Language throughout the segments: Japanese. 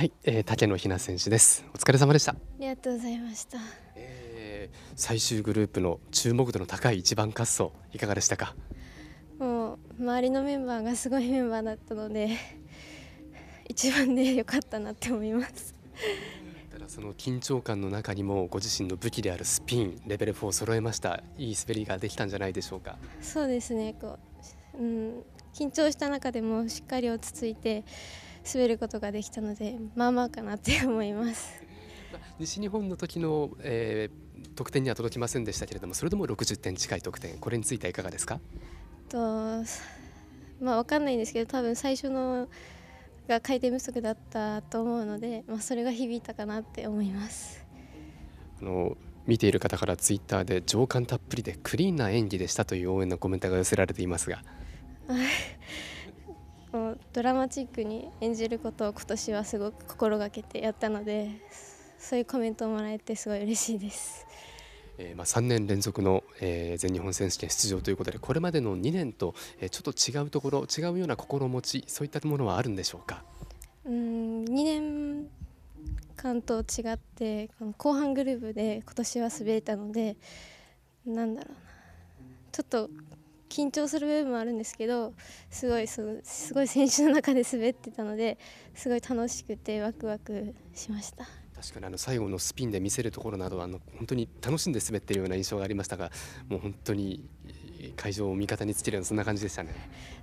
はい、竹野ひな選手です。お疲れ様でした。ありがとうございました。最終グループの注目度の高い1番滑走いかがでしたか？もう周りのメンバーがすごいメンバーだったので一番で良かったなって思います。ただその緊張感の中にもご自身の武器であるスピンレベル4を揃えました。いい滑りができたんじゃないでしょうか？そうですね。緊張した中でもしっかり落ち着いて滑ることができたのでまあまあかなって思います。西日本の時の、得点には届きませんでしたけれども、それでも60点近い得点、これについてはいかがですか？わかんないんですけど、多分最初のが回転不足だったと思うので、それが響いたかなって思います。見ている方からツイッターで情感たっぷりでクリーンな演技でしたという応援のコメントが寄せられていますがドラマチックに演じることを今年はすごく心がけてやったので、そういうコメントをもらえてすごい嬉しいです。3年連続の、全日本選手権出場ということで、これまでの2年と、ちょっと違うところ、違うような心持ち、そういったものはあるんでしょうか？2年間と違って後半グループで今年は滑れたので、ちょっと緊張する部分もあるんですけど、すごい選手の中で滑ってたので、すごい楽しくてワクワクしました。確かに最後のスピンで見せるところなど本当に楽しんで滑っているような印象がありましたが、もう本当に会場を味方につけるようなそんな感じでしたね。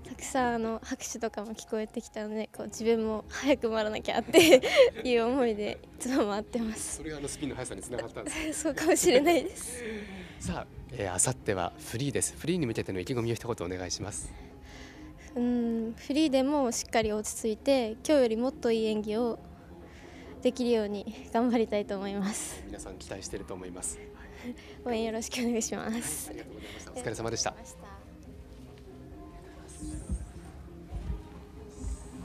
たくさん拍手とかも聞こえてきたので、自分も早く回らなきゃっていう思いでいつも回ってます。それがスピンの速さにつながったんですそうかもしれないですさあ、明後日はフリーです。フリーに向けての意気込みを一言お願いします。フリーでもしっかり落ち着いて、今日よりもっといい演技をできるように頑張りたいと思います。皆さん期待していると思います。応援よろしくお願いします。お疲れ様でした。